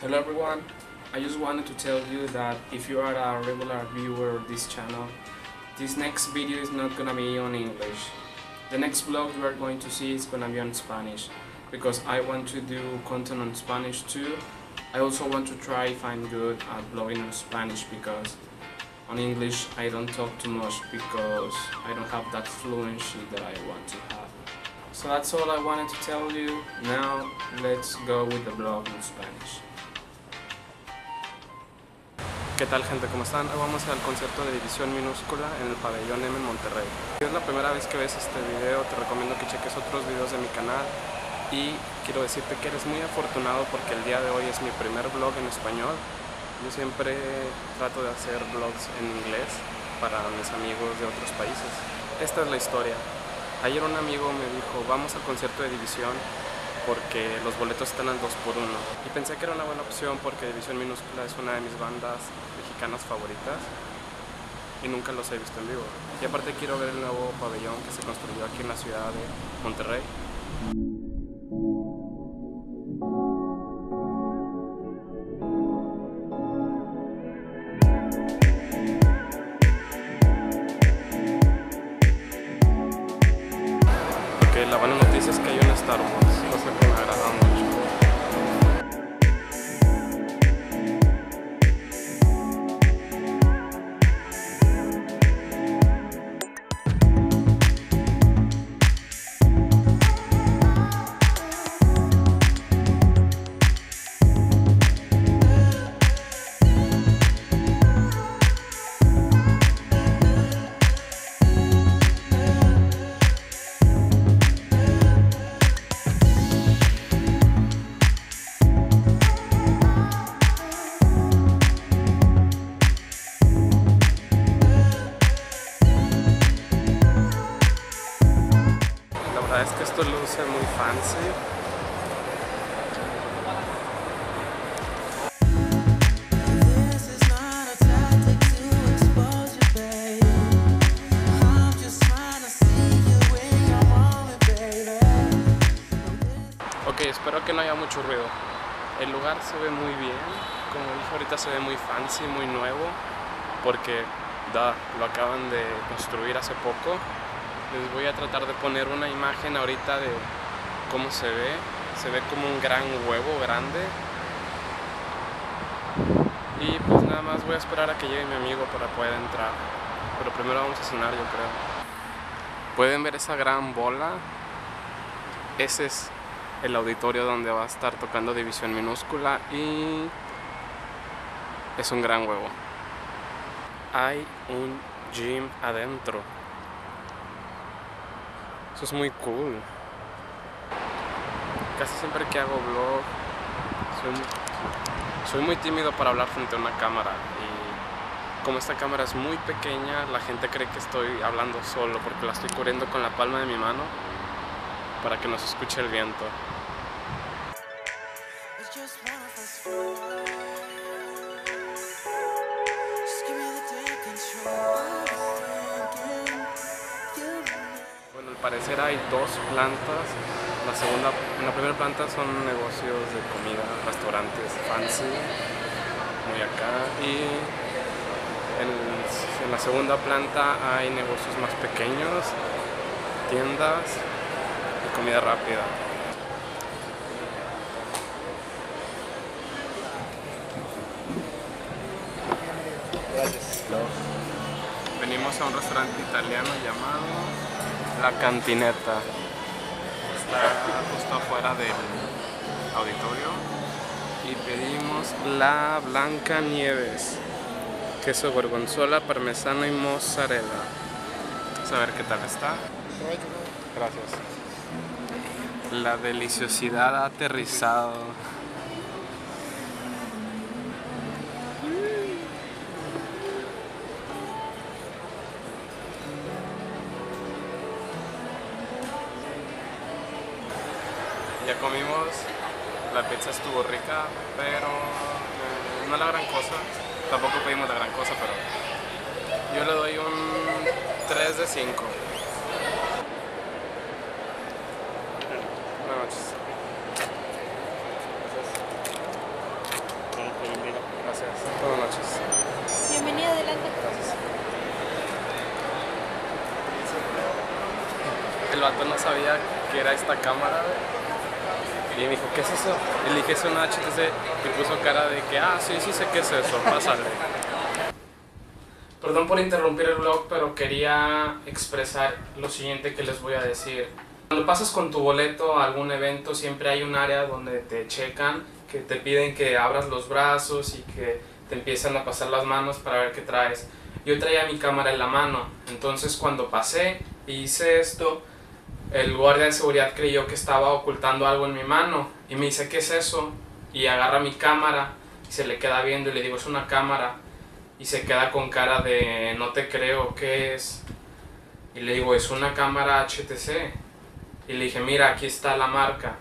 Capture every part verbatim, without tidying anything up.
Hello everyone, I just wanted to tell you that if you are a regular viewer of this channel, this next video is not gonna be on English. The next vlog you are going to see is gonna be on Spanish, because I want to do content on Spanish too. I also want to try if I'm good at blogging in Spanish, because on English I don't talk too much because I don't have that fluency that I want to have. So that's all I wanted to tell you. Now let's go with the blog in Spanish. ¿Qué tal, gente? ¿Cómo están? Hoy vamos al concierto de División Minúscula en el Pabellón M en Monterrey. Si es la primera vez que ves este video, te recomiendo que cheques otros videos de mi canal. Y quiero decirte que eres muy afortunado porque el día de hoy es mi primer vlog en español. Yo siempre trato de hacer vlogs en inglés para mis amigos de otros países. Esta es la historia. Ayer un amigo me dijo, vamos al concierto de División porque los boletos están al dos por uno. Y pensé que era una buena opción porque División Minúscula es una de mis bandas mexicanas favoritas y nunca los he visto en vivo. Y aparte quiero ver el nuevo pabellón que se construyó aquí en la ciudad de Monterrey. La buena noticia es que hay un Starbucks, cosa que me agrada mucho. Es que esto luce muy fancy. Ok, espero que no haya mucho ruido. El lugar se ve muy bien. Como dije ahorita, se ve muy fancy, muy nuevo, porque da, lo acaban de construir hace poco. Les voy a tratar de poner una imagen ahorita de cómo se ve. Se ve como un gran huevo grande. Y pues nada más voy a esperar a que llegue mi amigo para poder entrar. Pero primero vamos a cenar, yo creo. ¿Pueden ver esa gran bola? Ese es el auditorio donde va a estar tocando División Minúscula y es un gran huevo. Hay un gym adentro. Eso es muy cool. Casi siempre que hago vlog soy muy, soy muy tímido para hablar frente a una cámara, y como esta cámara es muy pequeña, la gente cree que estoy hablando solo porque la estoy cubriendo con la palma de mi mano para que no se escuche el viento. Al parecer hay dos plantas. La segunda, la primera planta son negocios de comida, restaurantes fancy, muy acá. Y en, en la segunda planta hay negocios más pequeños, tiendas y comida rápida. Gracias. Venimos a un restaurante italiano llamado La Cantineta. Está justo afuera del auditorio y pedimos la Blanca Nieves, queso gorgonzola, parmesano y mozzarella. Vamos a ver qué tal está. Gracias. La deliciosidad ha aterrizado. Ya comimos, la pizza estuvo rica, pero eh, no la gran cosa, tampoco pedimos la gran cosa, pero es de cinco. Buenas noches. Gracias. Buenas noches. Bienvenida, adelante. Gracias. El vato no sabía que era esta cámara. Y me dijo, ¿qué es eso? Y le dije, es una H T C. Y puso cara de que, ah, sí, sí sé qué es eso, pásale. Perdón por interrumpir el vlog, pero quería expresar lo siguiente que les voy a decir. Cuando pasas con tu boleto a algún evento, siempre hay un área donde te checan, que te piden que abras los brazos y que te empiezan a pasar las manos para ver qué traes. Yo traía mi cámara en la mano, entonces cuando pasé y hice esto, el guardia de seguridad creyó que estaba ocultando algo en mi mano y me dice, ¿qué es eso? Y agarra mi cámara y se le queda viendo y le digo, es una cámara. Y se queda con cara de, no te creo, ¿qué es? Y le digo, es una cámara H T C. Y le dije, mira, aquí está la marca.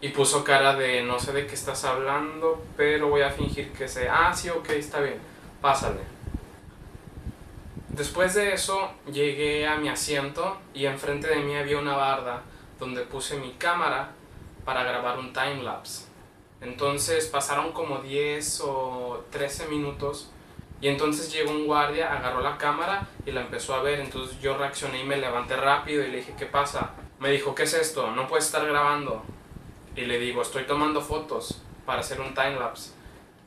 Y puso cara de, no sé de qué estás hablando, pero voy a fingir que sé. Ah, sí, ok, está bien, pásale. Después de eso, llegué a mi asiento y enfrente de mí había una barda donde puse mi cámara para grabar un timelapse. Entonces pasaron como diez o trece minutos y entonces llegó un guardia, agarró la cámara y la empezó a ver. Entonces yo reaccioné y me levanté rápido y le dije, ¿qué pasa? Me dijo, ¿qué es esto? No puedes estar grabando. Y le digo, estoy tomando fotos para hacer un timelapse.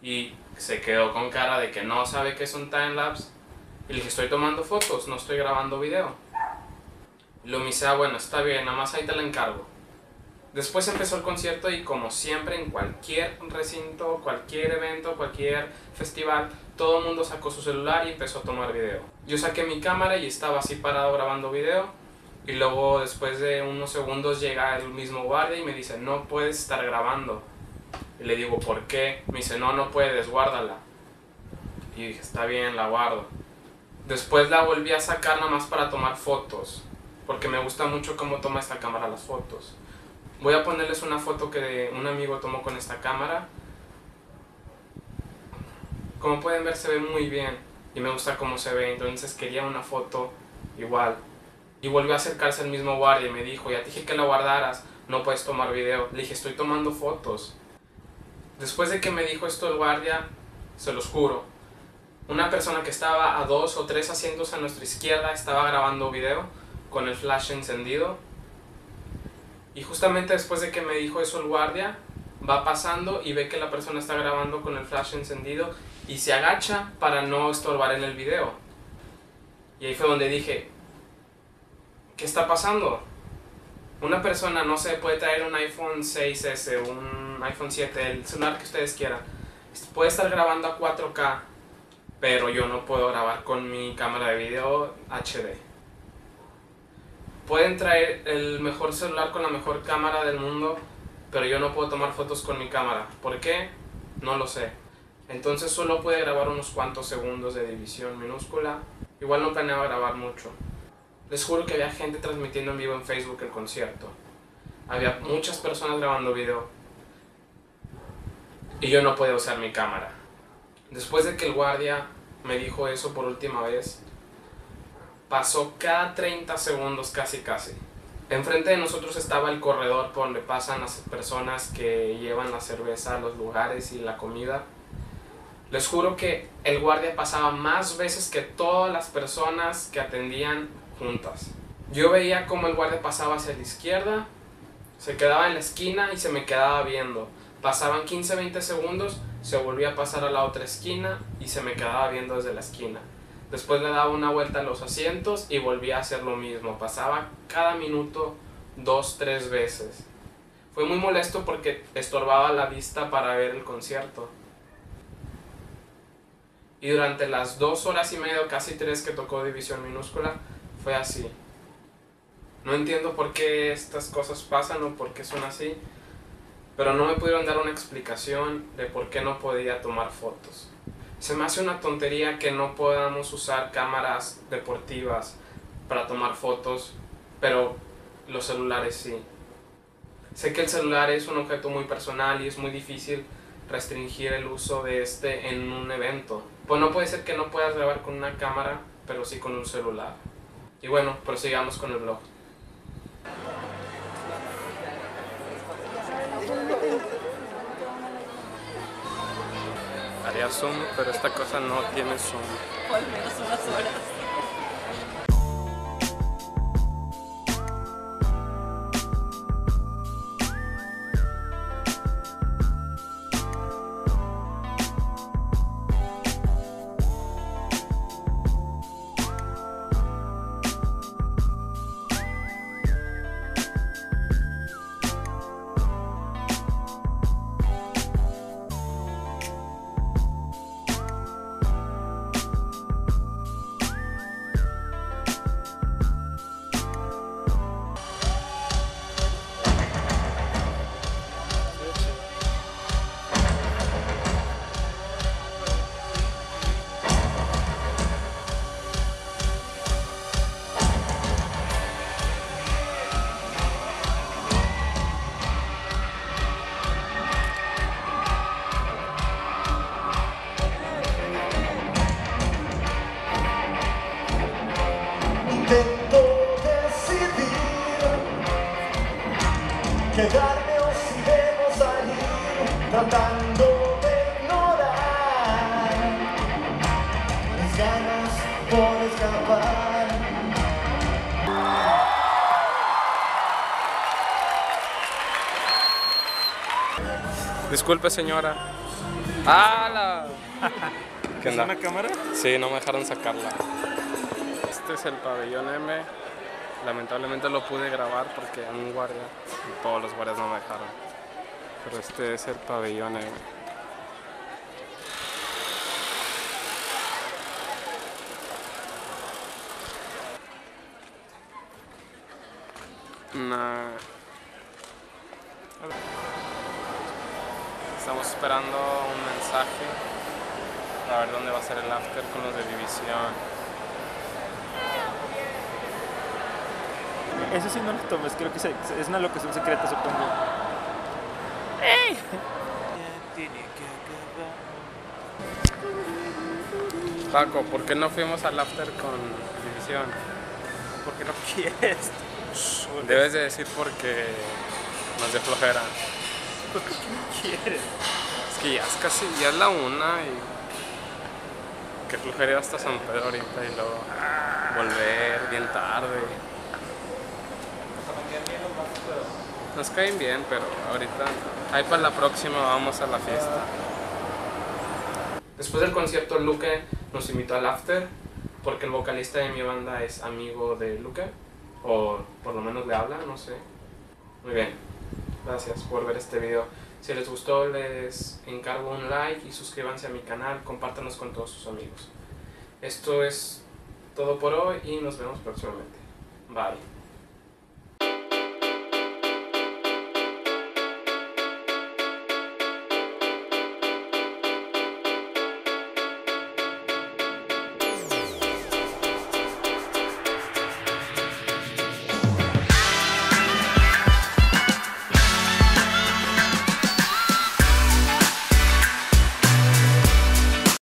Y se quedó con cara de que no sabe qué es un timelapse. Y le dije, estoy tomando fotos, no estoy grabando video. Y lo me dice, ah, bueno, está bien, nada más ahí te la encargo. Después empezó el concierto y como siempre en cualquier recinto, cualquier evento, cualquier festival, todo el mundo sacó su celular y empezó a tomar video. Yo saqué mi cámara y estaba así parado grabando video y luego después de unos segundos llega el mismo guardia y me dice, no puedes estar grabando. Y le digo, ¿por qué? Me dice, no, no puedes, guárdala. Y dije, está bien, la guardo. Después la volví a sacar nada más para tomar fotos, porque me gusta mucho cómo toma esta cámara las fotos. Voy a ponerles una foto que un amigo tomó con esta cámara. Como pueden ver se ve muy bien y me gusta cómo se ve, entonces quería una foto igual. Y volvió a acercarse el mismo guardia y me dijo, ya te dije que la guardaras, no puedes tomar video. Le dije, estoy tomando fotos. Después de que me dijo esto el guardia, se los juro, una persona que estaba a dos o tres asientos a nuestra izquierda estaba grabando video con el flash encendido. Y justamente después de que me dijo eso el guardia, va pasando y ve que la persona está grabando con el flash encendido y se agacha para no estorbar en el video. Y ahí fue donde dije, ¿qué está pasando? Una persona, no sé, puede traer un iPhone seis ese, un iPhone siete, el celular que ustedes quieran. Puede estar grabando a cuatro K, pero yo no puedo grabar con mi cámara de video H D. Pueden traer el mejor celular con la mejor cámara del mundo, pero yo no puedo tomar fotos con mi cámara. ¿Por qué? No lo sé. Entonces solo pude grabar unos cuantos segundos de división minúscula. Igual no planeaba grabar mucho. Les juro que había gente transmitiendo en vivo en Facebook el concierto. Había muchas personas grabando video. Y yo no podía usar mi cámara. Después de que el guardia me dijo eso por última vez, pasó cada treinta segundos casi casi. Enfrente de nosotros estaba el corredor por donde pasan las personas que llevan la cerveza a los lugares y la comida. Les juro que el guardia pasaba más veces que todas las personas que atendían juntas. Yo veía como el guardia pasaba hacia la izquierda, se quedaba en la esquina y se me quedaba viendo. Pasaban quince a veinte segundos, se volvía a pasar a la otra esquina y se me quedaba viendo desde la esquina. Después le daba una vuelta a los asientos y volvía a hacer lo mismo. Pasaba cada minuto dos, tres veces. Fue muy molesto porque estorbaba la vista para ver el concierto. Y durante las dos horas y media, casi tres que tocó división minúscula, fue así. No entiendo por qué estas cosas pasan o por qué son así, pero no me pudieron dar una explicación de por qué no podía tomar fotos. Se me hace una tontería que no podamos usar cámaras deportivas para tomar fotos, pero los celulares sí. Sé que el celular es un objeto muy personal y es muy difícil restringir el uso de este en un evento. Pues no puede ser que no puedas grabar con una cámara pero sí con un celular. Y bueno, prosigamos con el vlog. Haría zoom, pero esta cosa no tiene zoom. O al menos unas horas. Quedarme o si debo salir, tratando de ignorar mis ganas por escapar. Disculpe, señora. ¡Hala! ¿Qué onda? ¿Es una cámara? Sí, no me dejaron sacarla. Este es el pabellón M. Lamentablemente lo pude grabar porque hay un guardia y todos los guardias no me dejaron. Pero este es el pabellón M. Nah. Estamos esperando un mensaje. A ver dónde va a ser el after con los de división. Eso sí no los tomes, creo que se, es una locación secreta, supongo. ¡Ey! Paco, ¿por qué no fuimos al after con división? Porque no quieres. Debes de decir porque nos de flojera. ¿Por qué no quieres? Es que ya es casi, ya es la una y... Qué flojera hasta San Pedro ahorita y luego volver bien tarde. Nos caen bien, pero ahorita ahí para la próxima vamos a la fiesta. Después del concierto, Luque nos invitó al after porque el vocalista de mi banda es amigo de Luque, o por lo menos le habla, no sé. Muy bien, gracias por ver este video. Si les gustó, les encargo un like y suscríbanse a mi canal, compártanos con todos sus amigos. Esto es todo por hoy y nos vemos próximamente. Bye.